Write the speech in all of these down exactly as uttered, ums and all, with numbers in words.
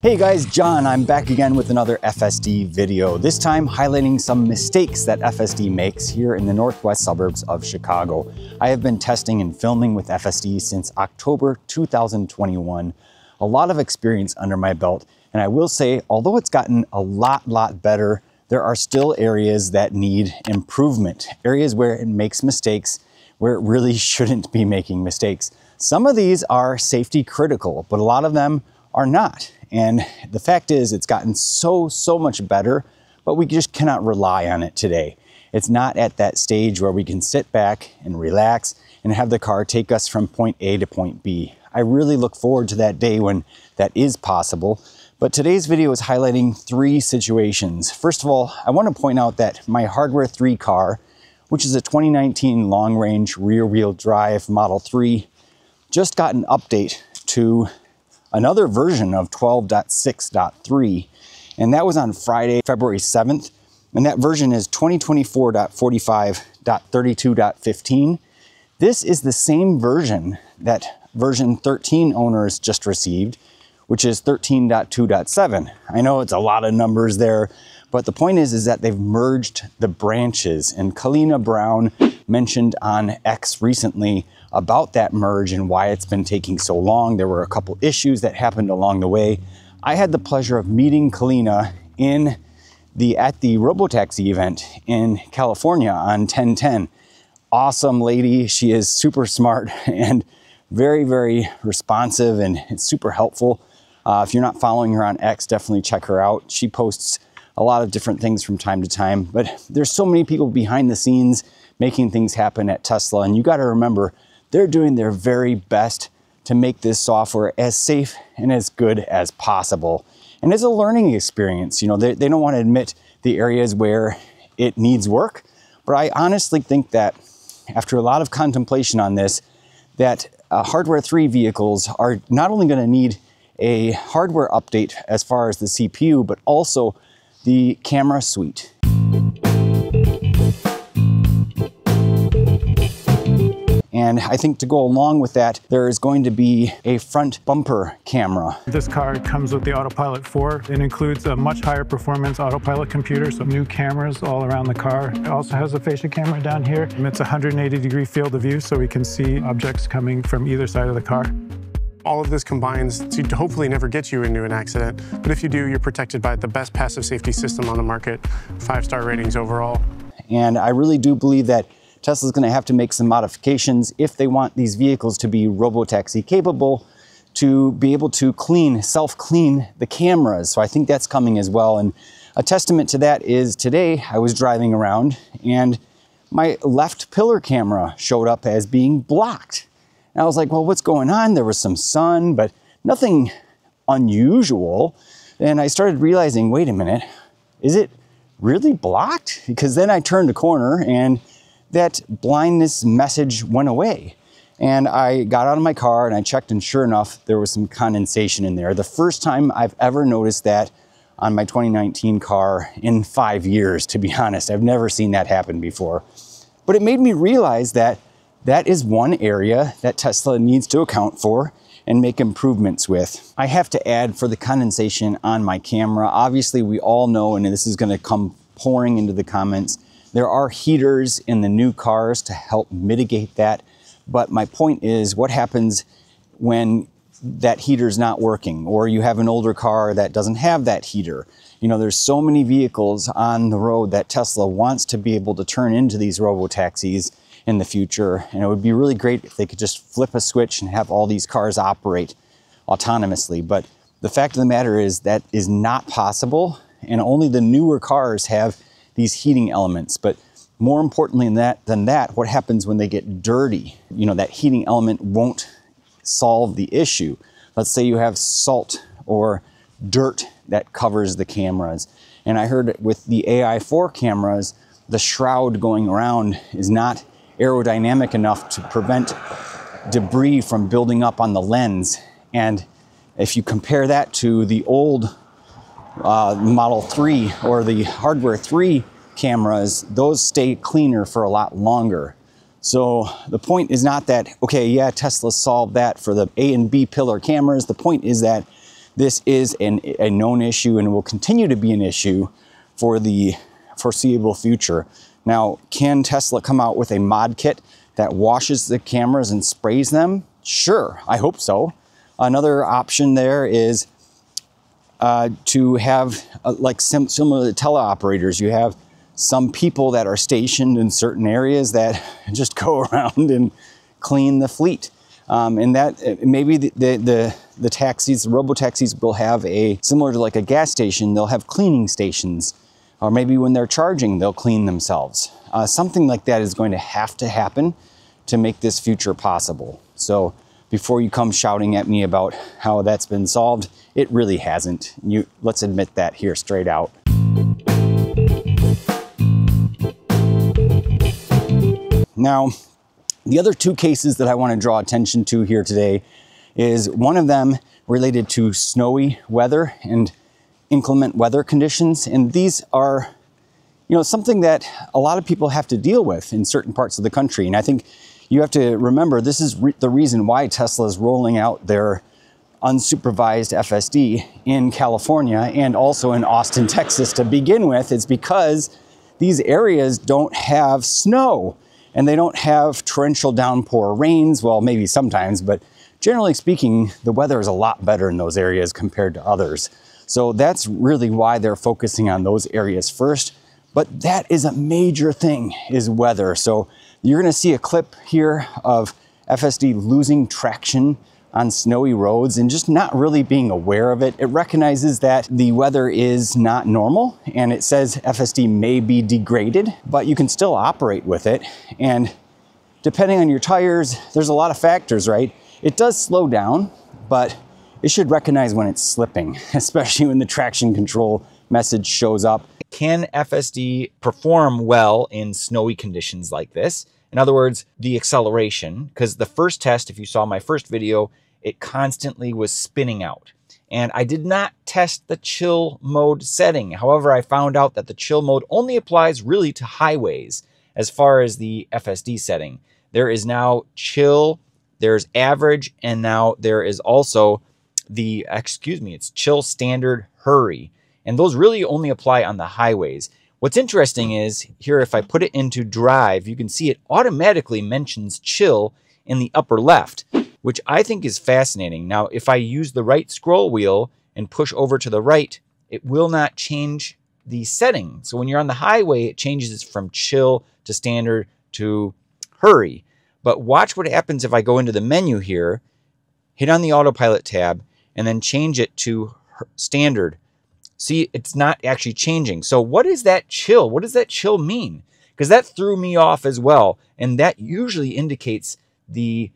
Hey guys, John, I'm back again with another F S D video, this time highlighting some mistakes that F S D makes here in the northwest suburbs of Chicago. I have been testing and filming with F S D since October two thousand twenty-one. A lot of experience under my belt, and I will say, although it's gotten a lot, lot better, there are still areas that need improvement, areas where it makes mistakes, where it really shouldn't be making mistakes. Some of these are safety critical, but a lot of them are not. And the fact is, it's gotten so, so much better, but we just cannot rely on it today. It's not at that stage where we can sit back and relax and have the car take us from point A to point B. I really look forward to that day when that is possible. But today's video is highlighting three situations. First of all, I want to point out that my Hardware three car, which is a twenty nineteen long-range rear-wheel drive Model three, just got an update to another version of twelve point six point three, and that was on Friday, February seventh, and that version is twenty twenty-four point forty-five point thirty-two point fifteen. This is the same version that version thirteen owners just received, which is thirteen point two point seven. I know it's a lot of numbers there, but the point is, is that they've merged the branches, and Kalina Brown mentioned on X recently about that merge and why it's been taking so long. There were a couple issues that happened along the way. I had the pleasure of meeting Kalina in the, at the RoboTaxi event in California on ten ten. Awesome lady. She is super smart and very, very responsive, and it's super helpful. Uh, if you're not following her on X, definitely check her out. She posts a lot of different things from time to time, but there's so many people behind the scenes making things happen at Tesla. And you got to remember, they're doing their very best to make this software as safe and as good as possible. And it's a learning experience. You know, they, they don't want to admit the areas where it needs work, but I honestly think that after a lot of contemplation on this, that uh, Hardware three vehicles are not only going to need a hardware update as far as the C P U, but also the camera suite. And I think to go along with that, there is going to be a front bumper camera. This car comes with the Autopilot four. It includes a much higher performance Autopilot computer, so new cameras all around the car. It also has a fascia camera down here. It's a one hundred eighty degree field of view, so we can see objects coming from either side of the car. All of this combines to hopefully never get you into an accident, but if you do, you're protected by the best passive safety system on the market, five-star ratings overall. And I really do believe that Tesla's going to have to make some modifications if they want these vehicles to be RoboTaxi capable, to be able to clean, self-clean the cameras. So I think that's coming as well. And a testament to that is today I was driving around and my left pillar camera showed up as being blocked. And I was like, well, what's going on? There was some sun, but nothing unusual. And I started realizing, wait a minute, is it really blocked? Because then I turned a corner and that blindness message went away. And I got out of my car and I checked, and sure enough, there was some condensation in there. The first time I've ever noticed that on my twenty nineteen car in five years, to be honest. I've never seen that happen before. But it made me realize that that is one area that Tesla needs to account for and make improvements with. I have to add, for the condensation on my camera, obviously we all know, and this is gonna come pouring into the comments, there are heaters in the new cars to help mitigate that. But my point is, what happens when that heater's not working, or you have an older car that doesn't have that heater? You know, there's so many vehicles on the road that Tesla wants to be able to turn into these robo-taxis in the future. And it would be really great if they could just flip a switch and have all these cars operate autonomously. But the fact of the matter is that is not possible. And only the newer cars have these heating elements. But more importantly than that, than that, what happens when they get dirty? You know, that heating element won't solve the issue. Let's say you have salt or dirt that covers the cameras. And I heard with the A I four cameras, the shroud going around is not aerodynamic enough to prevent debris from building up on the lens. And if you compare that to the old Uh, Model three or the Hardware three cameras, those stay cleaner for a lot longer. So the point is not that, okay, yeah, Tesla solved that for the A and B pillar cameras. The point is that this is an, a known issue and will continue to be an issue for the foreseeable future. Now, can Tesla come out with a mod kit that washes the cameras and sprays them? Sure, I hope so. Another option there is uh, to have, uh, like sim similar to teleoperators, you have some people that are stationed in certain areas that just go around and clean the fleet. Um, and that maybe the, the, the, the taxis, the robotaxis will have a, similar to like a gas station, they'll have cleaning stations. Or maybe when they're charging, they'll clean themselves. Uh, something like that is going to have to happen to make this future possible. So before you come shouting at me about how that's been solved, it really hasn't. You, let's admit that here straight out. Now, the other two cases that I want to draw attention to here today is one of them related to snowy weather and inclement weather conditions, and these are, you know, something that a lot of people have to deal with in certain parts of the country. And I think you have to remember this is re the reason why Tesla is rolling out their unsupervised F S D in California and also in Austin, Texas to begin with. It's because these areas don't have snow and they don't have torrential downpour rains. Well, maybe sometimes, but generally speaking, the weather is a lot better in those areas compared to others. So that's really why they're focusing on those areas first. But that is a major thing, is weather. So you're gonna see a clip here of F S D losing traction on snowy roads and just not really being aware of it. It recognizes that the weather is not normal and it says F S D may be degraded, but you can still operate with it. And depending on your tires, there's a lot of factors, right? It does slow down, but it should recognize when it's slipping, especially when the traction control message shows up. Can F S D perform well in snowy conditions like this? In other words, the acceleration, because the first test, if you saw my first video, it constantly was spinning out. And I did not test the chill mode setting. However, I found out that the chill mode only applies really to highways as far as the F S D setting. There is now chill, there's average, and now there is also the, excuse me, it's chill, standard, hurry. And those really only apply on the highways. What's interesting is here, if I put it into drive, you can see it automatically mentions chill in the upper left, which I think is fascinating. Now, if I use the right scroll wheel and push over to the right, it will not change the setting. So when you're on the highway, it changes from chill to standard to hurry. But watch what happens if I go into the menu here, hit on the autopilot tab, and then change it to standard. See, it's not actually changing. So what is that chill? What does that chill mean? Because that threw me off as well. And that usually indicates the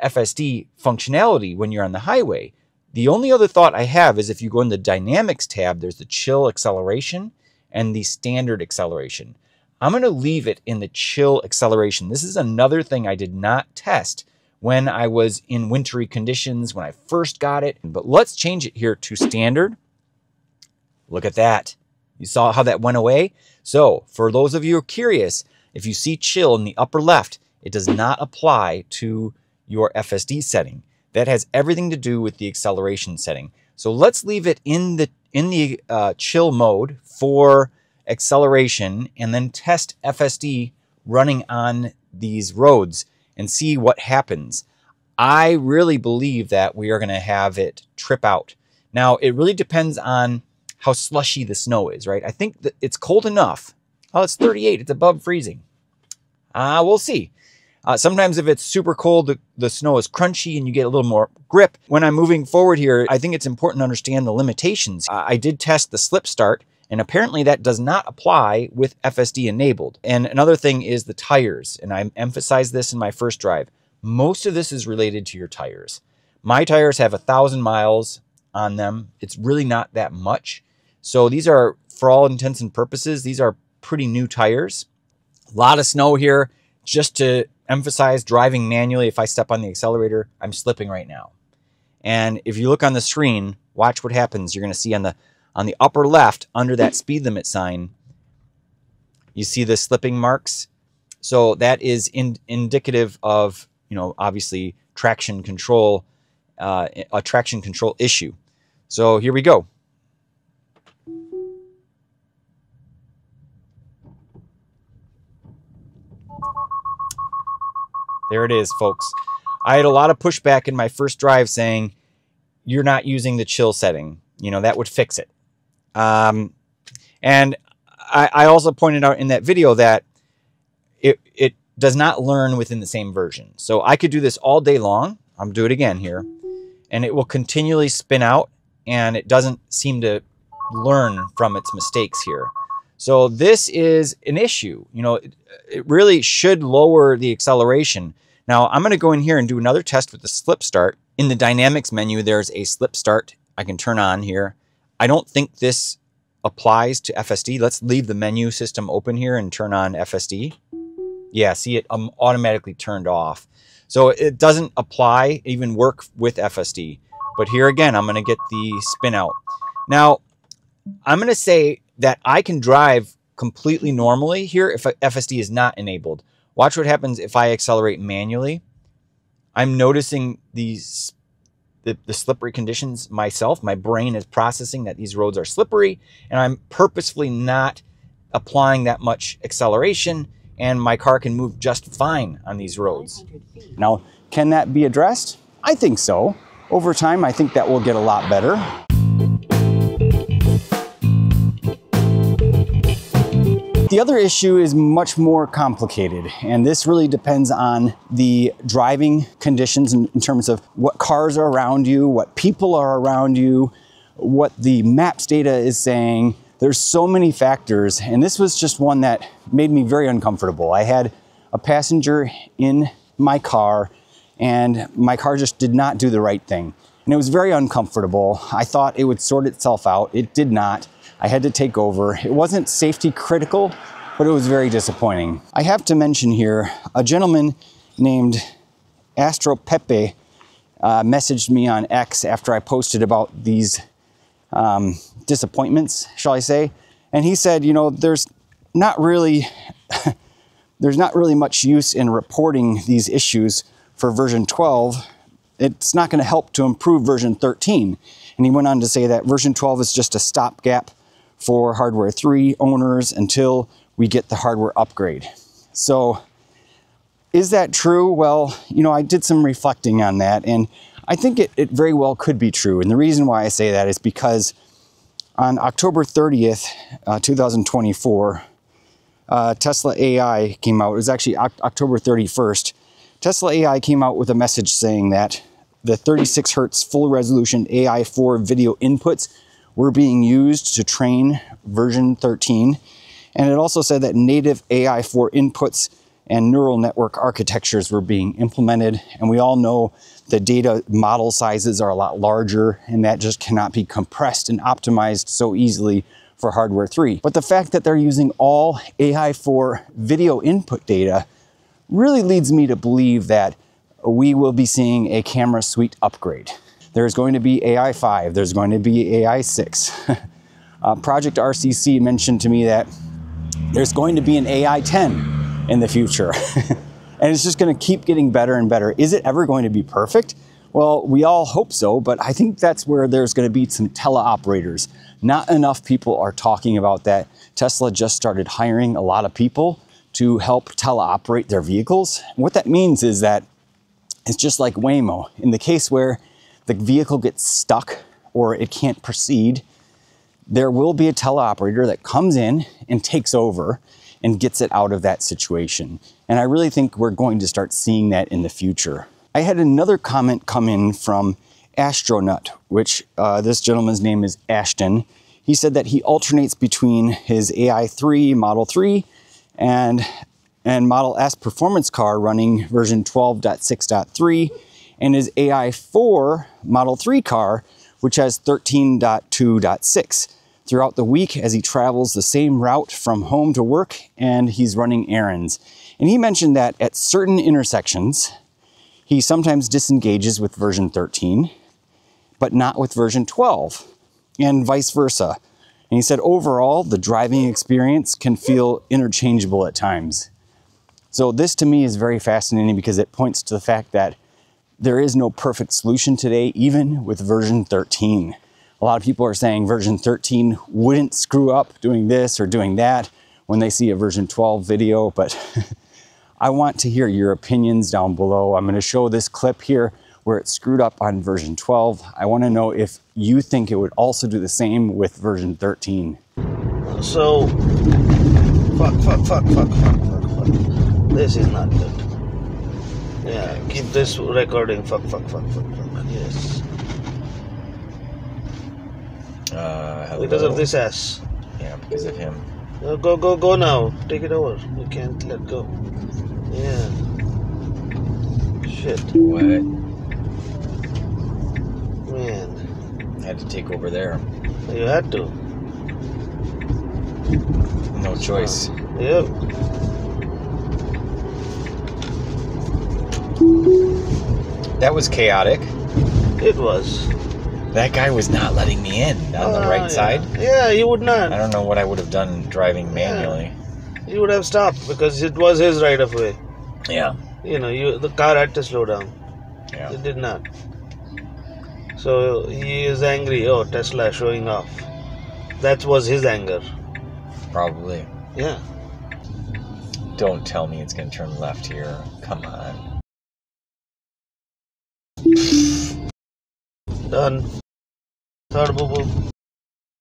F S D functionality when you're on the highway. The only other thought I have is if you go in the dynamics tab, there's the chill acceleration and the standard acceleration. I'm gonna leave it in the chill acceleration. This is another thing I did not test when I was in wintry conditions, when I first got it. But let's change it here to standard. Look at that. You saw how that went away? So for those of you who are curious, if you see chill in the upper left, it does not apply to your F S D setting. That has everything to do with the acceleration setting. So let's leave it in the, in the uh, chill mode for acceleration and then test F S D running on these roads and see what happens. I really believe that we are gonna have it trip out. Now, it really depends on how slushy the snow is, right? I think that it's cold enough. Oh, it's thirty-eight, it's above freezing. Uh, we'll see. Uh, sometimes if it's super cold, the, the snow is crunchy and you get a little more grip. When I'm moving forward here, I think it's important to understand the limitations. Uh, I did test the slip start, and apparently that does not apply with F S D enabled. And another thing is the tires. And I emphasized this in my first drive. Most of this is related to your tires. My tires have a thousand miles on them. It's really not that much. So these are, for all intents and purposes, these are pretty new tires. A lot of snow here. Just to emphasize, driving manually, if I step on the accelerator, I'm slipping right now. And if you look on the screen, watch what happens. You're gonna see on the On the upper left, under that speed limit sign, you see the slipping marks. So that is in indicative of, you know, obviously traction control, uh, a traction control issue. So here we go. There it is, folks. I had a lot of pushback in my first drive saying, you're not using the chill setting. You know, that would fix it. Um, and I, I also pointed out in that video that it, it does not learn within the same version. So I could do this all day long. I'm do it again here. And it will continually spin out, and it doesn't seem to learn from its mistakes here. So this is an issue. You know, it, it really should lower the acceleration. Now I'm going to go in here and do another test with the slip start. In the dynamics menu, there's a slip start I can turn on here. I don't think this applies to F S D. Let's leave the menu system open here and turn on F S D. Yeah, see, it um, automatically turned off. So it doesn't apply, even work with F S D. But here again, I'm going to get the spin out. Now, I'm going to say that I can drive completely normally here if F S D is not enabled. Watch what happens if I accelerate manually. I'm noticing these the, the slippery conditions myself. My brain is processing that these roads are slippery, and I'm purposefully not applying that much acceleration, and my car can move just fine on these roads. Now, can that be addressed? I think so. Over time, I think that will get a lot better. The other issue is much more complicated, and this really depends on the driving conditions in, in terms of what cars are around you, what people are around you, what the maps data is saying. There's so many factors, and this was just one that made me very uncomfortable. I had a passenger in my car, and my car just did not do the right thing, and it was very uncomfortable. I thought it would sort itself out. It did not. I had to take over. It wasn't safety critical, but it was very disappointing. I have to mention here, a gentleman named Astro Pepe uh, messaged me on X after I posted about these um, disappointments, shall I say. And he said, you know, there's not really, there's not really much use in reporting these issues for version twelve. It's not gonna help to improve version thirteen. And he went on to say that version twelve is just a stopgap for Hardware three owners until we get the hardware upgrade. So is that true? Well, you know, I did some reflecting on that, and I think it, it very well could be true. And the reason why I say that is because on October thirtieth, uh, two thousand twenty-four, uh, Tesla A I came out. It was actually October thirty-first. Tesla A I came out with a message saying that the thirty-six hertz full resolution A I four video inputs were being used to train version thirteen. And it also said that native A I four inputs and neural network architectures were being implemented. And we all know the data model sizes are a lot larger, and that just cannot be compressed and optimized so easily for Hardware three. But the fact that they're using all A I four video input data really leads me to believe that we will be seeing a camera suite upgrade. There's going to be A I five, there's going to be A I six. uh, Project R C C mentioned to me that there's going to be an A I ten in the future. And it's just gonna keep getting better and better. Is it ever going to be perfect? Well, we all hope so, but I think that's where there's gonna be some teleoperators. Not enough people are talking about that. Tesla just started hiring a lot of people to help teleoperate their vehicles. And what that means is that it's just like Waymo. In the case where the vehicle gets stuck or it can't proceed, there will be a teleoperator that comes in and takes over and gets it out of that situation. And I really think we're going to start seeing that in the future. I had another comment come in from Astronut, which uh, this gentleman's name is Ashton. He said that he alternates between his A I three, Model three, and and Model S performance car running version twelve point six point three, and his A I four Model three car, which has thirteen point two point six, throughout the week as he travels the same route from home to work and he's running errands. And he mentioned that at certain intersections, he sometimes disengages with version thirteen, but not with version twelve, and vice versa. And he said, overall, the driving experience can feel interchangeable at times. So this to me is very fascinating because it points to the fact that there is no perfect solution today, even with version thirteen. A lot of people are saying version thirteen wouldn't screw up doing this or doing that when they see a version twelve video, but I want to hear your opinions down below. I'm going to show this clip here where it screwed up on version twelve. I want to know if you think it would also do the same with version thirteen. So, fuck, fuck, fuck, fuck, fuck, fuck, fuck. This is not good. Yeah, keep this recording. Fuck, fuck, fuck, fuck, fuck. Yes. Uh, because of this ass. Yeah, because of him. Uh, go, go, go now. Take it over. You can't let go. Yeah. Shit. What? Man. I had to take over there. You had to. No choice. Uh, yep. That was chaotic. It was. That guy was not letting me in on uh, the right yeah. side. Yeah, he would not. I don't know what I would have done driving manually. Yeah. He would have stopped because it was his right of way. Yeah. You know, you the car had to slow down. Yeah. It did not. So he is angry. Oh, Tesla showing off. That was his anger. Probably. Yeah. Don't tell me it's going to turn left here. Come on. Done. Third boo-boo.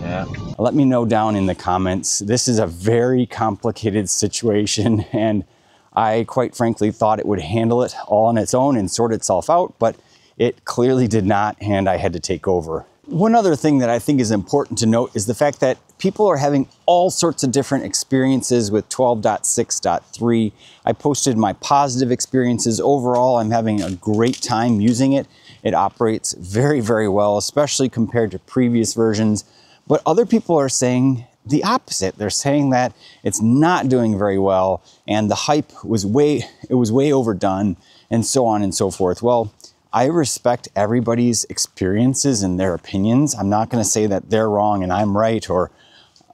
Yeah. Let me know down in the comments. This is a very complicated situation, and I quite frankly thought it would handle it all on its own and sort itself out, but it clearly did not, and I had to take over. One other thing that I think is important to note is the fact that people are having all sorts of different experiences with twelve point six point three. I posted my positive experiences. Overall, I'm having a great time using it. It operates very, very well, especially compared to previous versions. But other people are saying the opposite. They're saying that it's not doing very well and the hype was way, it was way overdone and so on and so forth. Well, I respect everybody's experiences and their opinions. I'm not going to say that they're wrong and I'm right, or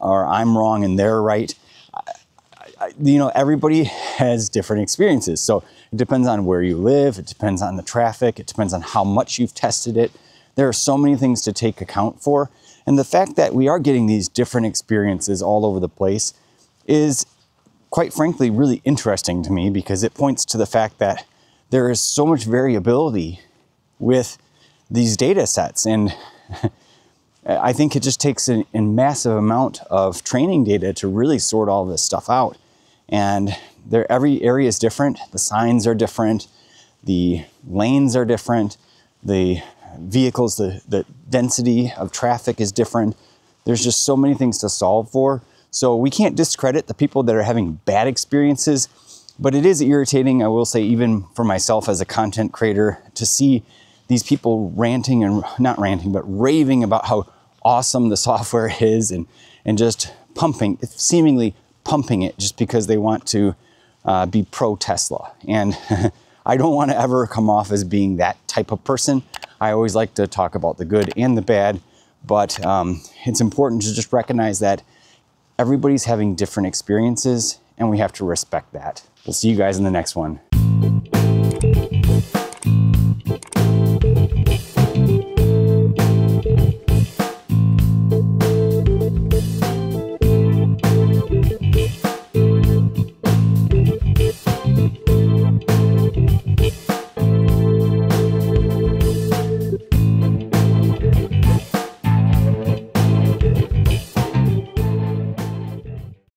or I'm wrong and they're right. I, I, you know, everybody has different experiences. So it depends on where you live. It depends on the traffic. It depends on how much you've tested it. There are so many things to take account for. And the fact that we are getting these different experiences all over the place is, quite frankly, really interesting to me, because it points to the fact that there is so much variability with these data sets. And I think it just takes a massive amount of training data to really sort all this stuff out. And there, every area is different. The signs are different. The lanes are different. The vehicles, the, the density of traffic is different. There's just so many things to solve for. So we can't discredit the people that are having bad experiences, but it is irritating, I will say, even for myself as a content creator, to see these people ranting and not ranting, but raving about how awesome the software is, and, and just pumping, seemingly pumping it just because they want to uh, be pro Tesla. And I don't want to ever come off as being that type of person. I always like to talk about the good and the bad, but um, it's important to just recognize that everybody's having different experiences and we have to respect that. We'll see you guys in the next one.